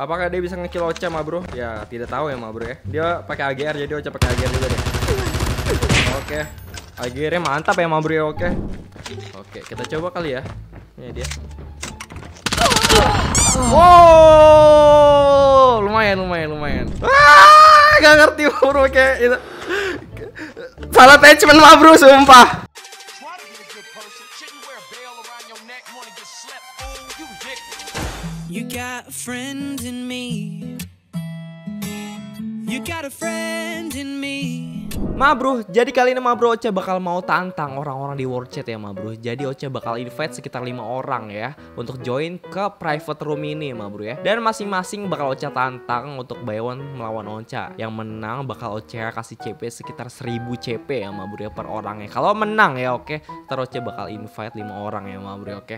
Apakah dia bisa ngekill Ocha, ma bro? Ya, tidak tahu ya, ma bro ya. Dia pakai AGR, jadi Ocha pakai AGR juga deh. Oke, AGR-nya mantap ya, ma bro ya. Oke. Oke, kita coba kali ya. Ini dia. Wow, lumayan. Ah, gak ngerti bro kayak itu. Salah attachment lah bro, sumpah. You got a friend in me. You got a friend in me. Ma bro, jadi kali ini ma bro Ocha bakal mau tantang orang-orang di World Chat ya ma bro. Jadi Ocha bakal invite sekitar 5 orang ya untuk join ke private room ini ma bro ya. Dan masing-masing bakal Ocha tantang untuk buy one melawan Ocha. Yang menang bakal Ocha kasih CP sekitar 1000 CP ya ma bro ya per orangnya. Kalau menang ya oke, ntar Ocha bakal invite 5 orang ya ma bro oke.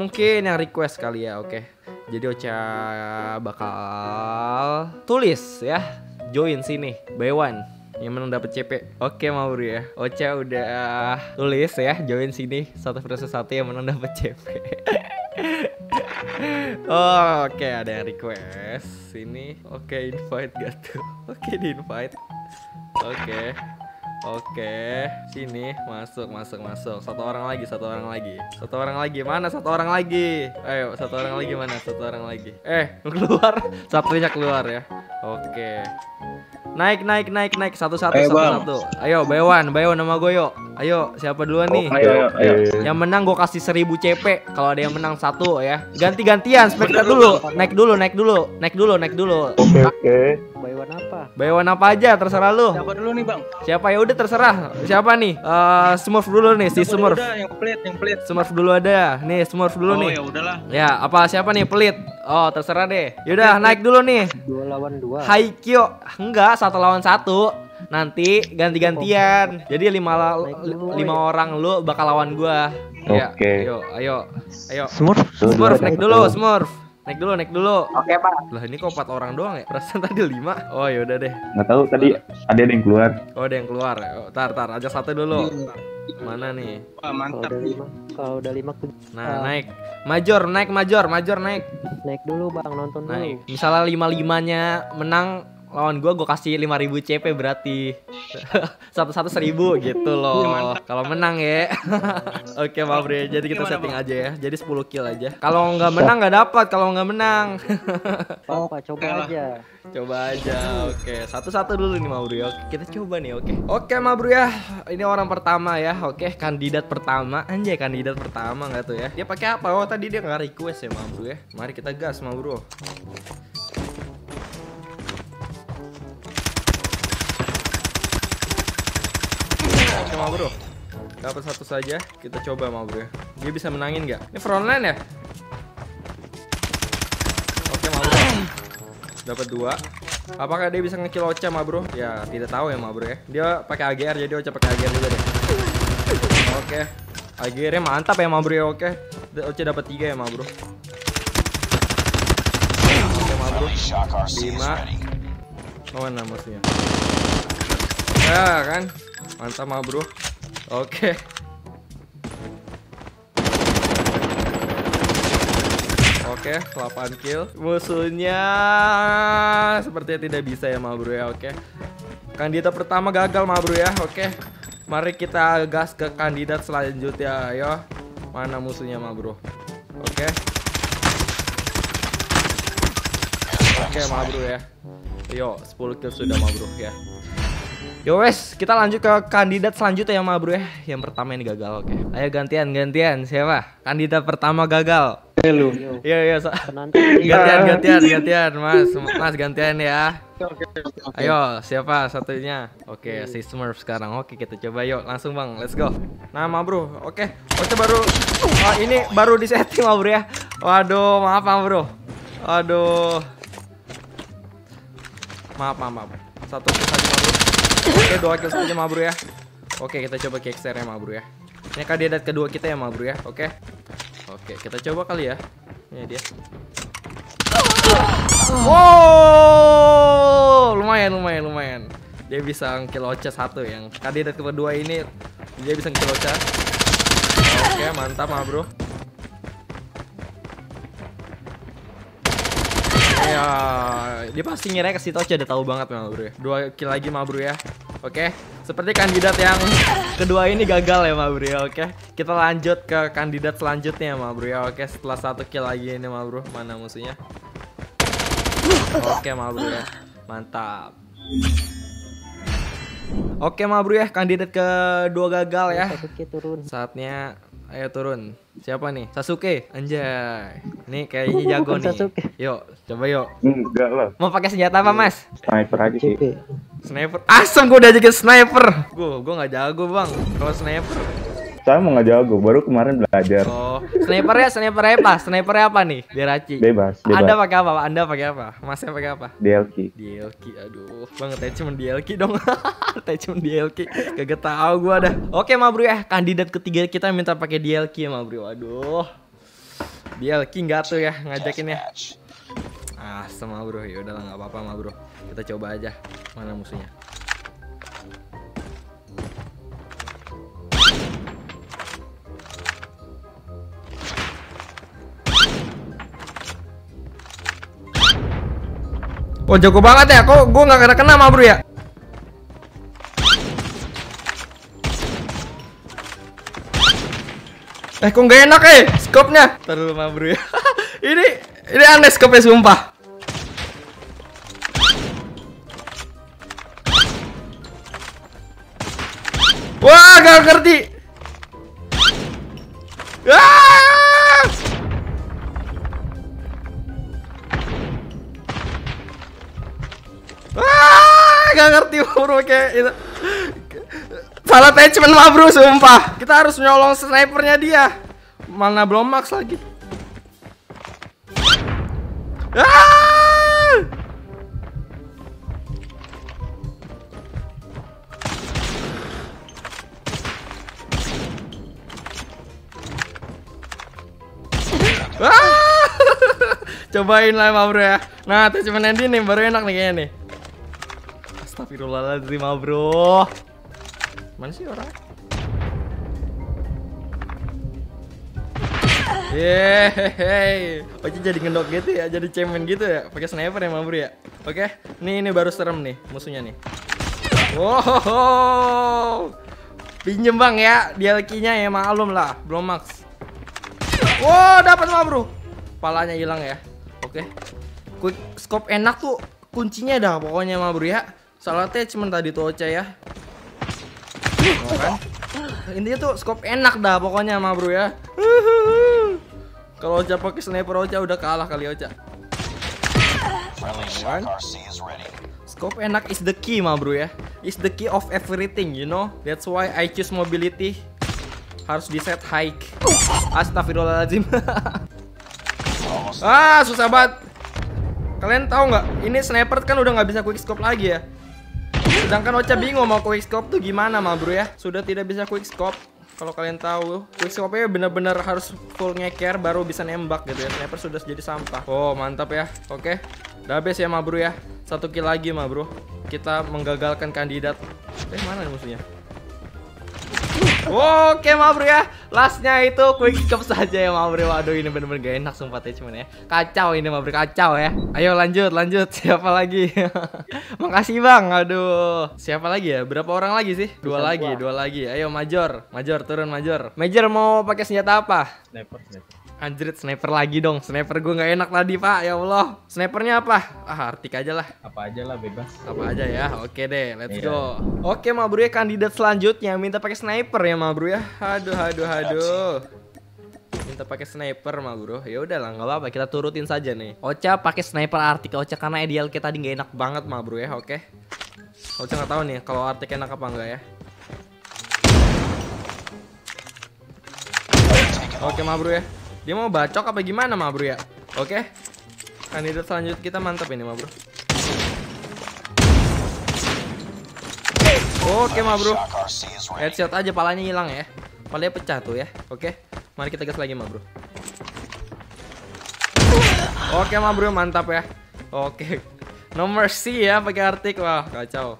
Mungkin yang request kali ya oke. Jadi Ocha bakal tulis ya, join sini, buy one yang menang dapat CP. Oke ma bro ya, Ocha udah tulis ya, join sini 1v1 yang menang dapat CP. Oh, oke, ada yang request sini. Oke, invite gak tuh? Oke, di invite. Oke, sini masuk. Satu orang lagi. Mana satu orang lagi? Ayo, satu orang lagi mana? Keluar. Satunya keluar ya. Oke. Naik. Satu. Ayo, Baywan sama Goyo. Ayo, siapa duluan nih? Ayo. Yang menang gue kasih 1000 CP. Kalau ada yang menang satu ya. Ganti-gantian, spekter dulu. Naik dulu. Oke. Baywan apa aja terserah lu. Siapa dulu nih, Bang? Siapa ya udah terserah. Siapa nih? Smurf dulu nih, si Smurf. Yang pelit. Smurf dulu ada. Nih, Smurf dulu nih. Oh, ya udahlah. Ya, apa siapa nih pelit? Oh, terserah deh. Yaudah, naik dulu nih. 2 lawan 2. Haikyo. Enggak, 1 lawan 1. Nanti ganti-gantian. Jadi 5 orang lu bakal lawan gua. Ya. Okay. Ayo. Smurf naik dulu. Naik dulu. Oke, Pak. Lah ini kok 4 orang doang ya? Perasaan tadi 5. Oh, ya udah deh. Enggak tahu tadi ada yang keluar. Oh, ada yang keluar. Tar, aja satu dulu. Mana nih? Wah, mantap. Kalau udah 5. Nah, naik. Major naik. Naik dulu, Bang, nonton dulu. Misalnya 5-5-nya menang lawan gue kasih 5000 CP berarti. 1-1 1000 gitu loh. Kalau menang ya. Oke, ma bro. Jadi kita setting aja ya. Jadi 10 kill aja. Kalau nggak menang nggak dapat. Oh, Pak, coba aja. Oke, satu-satu dulu nih ma bro. Oke, kita coba nih. Oke ma bro ya. Ini orang pertama ya. Oke, kandidat pertama nggak tuh ya. Dia pakai apa? Oh, tadi dia nggak request ya ma bro ya. Mari kita gas ma bro. Ma bro, dapat 1 saja. Kita coba ma bro. Dia bisa menangin nggak? Ini frontline ya? Oke ma bro, dapat 2. Apakah dia bisa ngekill Ocha ma bro? Ya tidak tahu ya ma bro ya. Dia pakai AGR, jadi Ocha pakai AGR juga deh. Oke, AGR-nya mantap ya ma bro ya. Oke, Ocha dapat 3 ya ma bro. Oke ma bro, 5. Mana maksudnya? Ya kan? Mantap mah bro. Oke. Oke, 8 kill. Musuhnya sepertinya tidak bisa ya mah bro ya. Oke. Kandidat pertama gagal mah bro ya. Oke. Mari kita gas ke kandidat selanjutnya. Ayo. Mana musuhnya mah bro? Oke. Oke mah bro ya. Yo, 10 kill sudah mah bro ya. Yo wes, kita lanjut ke kandidat selanjutnya ya ma bro ya. Yang pertama ini gagal, oke. Ayo gantian. Siapa? Kandidat pertama gagal. Halo. Iya. Gantian, Mas gantian ya. Ayo, siapa satunya? Oke, si Smurf sekarang. Oke, kita coba yuk. Langsung Bang, let's go. Nah, ma bro. Oke. Ocha baru ini baru di setting ma bro ya. Waduh, maaf ma bro. Aduh. Maaf. 1 saja ma bro. Oke, 2 kill saja ma bro ya. Oke, kita coba kickstart ya ma bro ya. Ini kandidat kedua kita ya ma bro ya. Oke, kita coba kali ya. Ini dia. Wow, lumayan. Dia bisa ngekill Ocha 1 yang kandidat kedua ini. Dia bisa ngekill Ocha. Oke, mantap ma bro. Oke, Dia pasti ngira ke situ aja, udah tahu banget memang bro ya. 2 kill lagi mah bro ya. Oke, seperti kandidat yang kedua ini gagal ya mah bro ya. Oke, kita lanjut ke kandidat selanjutnya mah bro ya. Oke, setelah 1 kill lagi ini mah bro. Mana musuhnya? Oke mah bro ya. Mantap. Oke mah bro ya, kandidat kedua gagal ya. Saatnya ayo turun. Siapa nih? Sasuke. Anjay. Nih kayaknya jago nih. Sasuke. Yuk, coba yuk. Enggak lah. Mau pakai senjata apa, Mas? Sniper aja sih. Sniper. Asem gua udah jadi sniper. Gua enggak jago, Bang. Kalau sniper. Saya mau enggak jago, baru kemarin belajar. Oh, sniper ya, sniper apa? Sniper apa nih? Beraci. Bebas, bebas. Anda pakai apa? Anda pakai apa? Masnya pakai apa? DLK. DLK. Aduh, banget ya cuma DLK dong. Cuma DLK. Kagak tahu gua dah. Oke, Ma Bro ya, kandidat ketiga kita minta pakai DLK ya, Ma Bro. Aduh. DLK enggak tuh ya ngajakinnya. Ah, sama Bro. Ya udahlah enggak apa-apa, Ma Bro. Kita coba aja. Mana musuhnya? Oh jago banget ya, kok gue gak kena mah bro ya. Eh kok gak enak ya scope-nya. Ntar dulu mah bro ya. Ini aneh scope-nya sumpah. Wah gak ngerti. Gak ngerti bro kayak itu. Salah attachment lah bro sumpah. Kita harus nyolong snipernya dia. Mana belum max lagi. Cobain lah bro ya. Nah attachment dia nih baru enak nih kayaknya nih. Astagfirullahaladzim bro. Mana sih orang? Yeay. Oke jadi ngendok gitu ya. Jadi cemen gitu ya. Pakai sniper ya bro ya. Oke. Ini baru serem nih. Musuhnya nih. Wow. Pinjem bang ya. DLK-nya ya maklum lah. Belum max. Wow dapat bro. Palanya hilang ya. Oke. Quick scope enak tuh. Kuncinya dah pokoknya bro ya. Soalnya cuma tadi tuh Ocha ya. Oh, kan? Intinya tuh scope enak dah pokoknya sama bro ya. Kalau Ocha pakai sniper Ocha udah kalah kali Ocha. Kan? Scope enak is the key ma bro ya. Is the key of everything you know. That's why I choose mobility. Harus di set high. Astagfirullahaladzim. Ah susah banget. Kalian tahu nggak? Ini sniper kan udah nggak bisa quick scope lagi ya. Sedangkan Ocha bingung mau quick scope tuh gimana mah bro ya. Sudah tidak bisa quick scope. Kalau kalian tahu, quick scope-nya bener-bener harus full ngeker baru bisa nembak gitu ya. Sniper sudah jadi sampah. Oh mantap ya. Oke. Udah habis ya mah bro ya. 1 kill lagi mah bro. Kita menggagalkan kandidat. Mana nih musuhnya? Oke mah bro ya. Lastnya itu quick scope saja ya mah bro. Waduh ini bener-bener gak enak sumpah attachment ya. Kacau ini mah bro, kacau ya. Ayo lanjut. Siapa lagi? Makasih bang. Aduh. Siapa lagi ya? Berapa orang lagi sih? Dua lagi. Ayo Major turun Major. Major mau pakai senjata apa? Sniper. Anjrit sniper lagi dong. Sniper gue nggak enak tadi pak. Ya Allah. Snipernya apa? Ah Artik aja lah. Apa aja lah bebas. Apa aja ya. Oke deh. Let's go. Oke mah bro ya, kandidat selanjutnya minta pakai sniper ya mah bro ya. Aduh. Minta pakai sniper mah bro. Ya udahlah nggak apa-apa, kita turutin saja nih. Ocha pakai sniper Artik Ocha karena ideal kita tadi nggak enak banget mah bro ya. Oke. Ocha nggak tahu nih kalau Artik enak apa enggak ya. Oke mah bro ya. Dia mau bacok apa gimana mah bro ya. Oke. Kandidat selanjutnya kita mantap ini mah bro. Oke mah bro. Headshot aja palanya hilang ya. Palanya pecah tuh ya. Oke. Mari kita gas lagi mah bro. Oke mah bro mantap ya. Oke. No mercy ya pakai Artik. Wah kacau.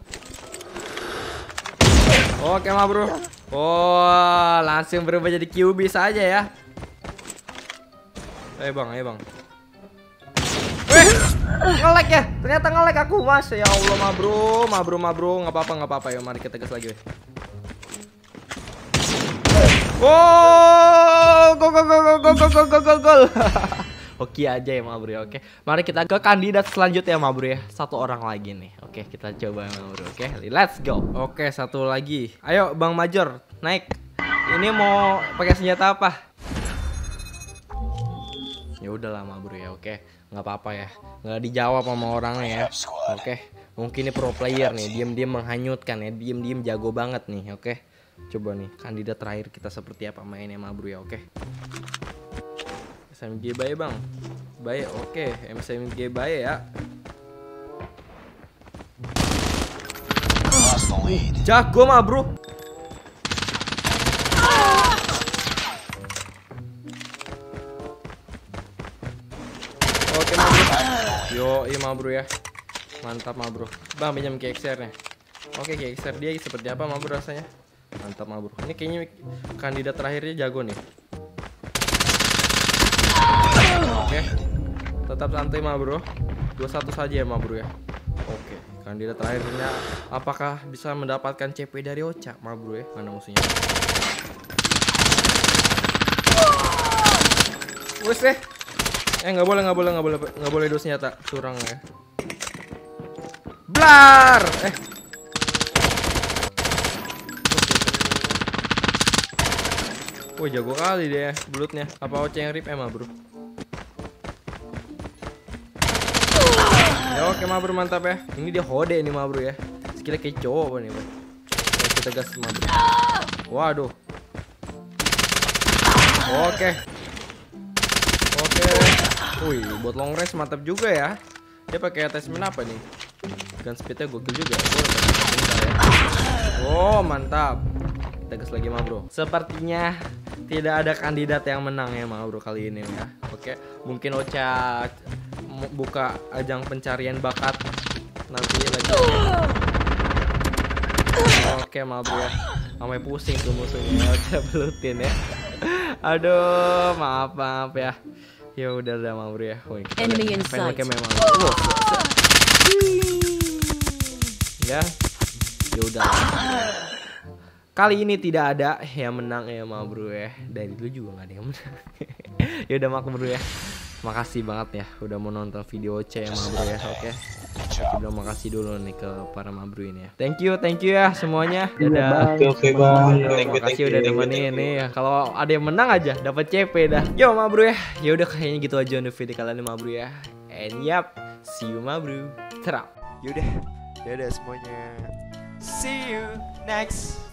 Oke mah bro. Oh langsung berubah jadi QB saja ya. Ayo bang. Wih, ngelag nge-lag ya. Ternyata nge-lag aku, Mas. Ya Allah, mabro. Nggak apa-apa ya. Mari kita gas lagi. Wow, gol. Oke aja ya, Mabro. Oke. Mari kita ke kandidat selanjutnya, Mabro ya. Satu orang lagi nih. Oke, kita coba, Mabro. Oke, let's go. Oke, satu lagi. Ayo, Bang Major, naik. Ini mau pakai senjata apa? Ya udahlah, Mabro ya. Oke, nggak apa-apa ya. Nggak dijawab sama orangnya ya. Oke, mungkin ini pro player nih. Diam-diam menghanyutkan ya. Diam-diam jago banget nih. Oke, coba nih kandidat terakhir kita seperti apa mainnya, Mabro ya. Oke. SMG baik, Bang. Baik, oke. SMG baik ya. Jago, Mabro. Oke, Mabro. Yo, iya, Mabro ya. Mantap, Mabro. Bang, pinjam KXR-nya. Oke, KXR dia seperti apa, Mabro rasanya? Mantap, Mabro. Ini kayaknya kandidat terakhirnya jago nih. Oke, tetap santai, Mabro. 21 saja ya, Mabro ya. Oke, kandidat terakhirnya apakah bisa mendapatkan CP dari Ocha, Mabro ya? Mana musuhnya? Wes deh. Nggak boleh dua senjata, curang ya. Blar. Wah, jago kali dia bulutnya. Apa Ocha yang rip emang, Bro? Ya, oke, Mabro, mantap ya. Ini dia hode nih, Mabro ya. Sekiranya kayak cowok nih, Bro. Kita gas, Mabro. Waduh. Oke. Oke. Wih, buat long range mantap juga ya. Dia pakai attachment apa nih? Gun speed-nya gokil juga. Oh, mantap. Kita gas lagi, Mabro. Sepertinya tidak ada kandidat yang menang ya, Mabro, kali ini ya. Oke, mungkin Ocha buka ajang pencarian bakat nanti lagi. Oke, Mabro ya. Sampai pusing tuh musuhnya, Ocha belutin ya. Aduh, maaf ya. Ya udah Mabro ya. Wih, enemy inside. Ya. Ya udah. Kali ini tidak ada yang menang ya, Mabro ya. Dari dulu juga nggak ada yang menang. Ya udah, Mabro ya. Makasih banget ya udah mau nonton video Ocha ya, Mabro ya. Oke, aku bilang makasih dulu nih ke para Mabro ini ya. Thank you ya semuanya. Dadah. Oke, Bang. Makasih udah nemenin nih ya. Kalau ada yang menang aja dapat CP dah. Yo, Mabro ya. Ya udah, kayaknya gitu aja untuk video kali ini, Mabro ya. And yap, see you, Mabro. Terap. Yaudah, dadah semuanya. See you next.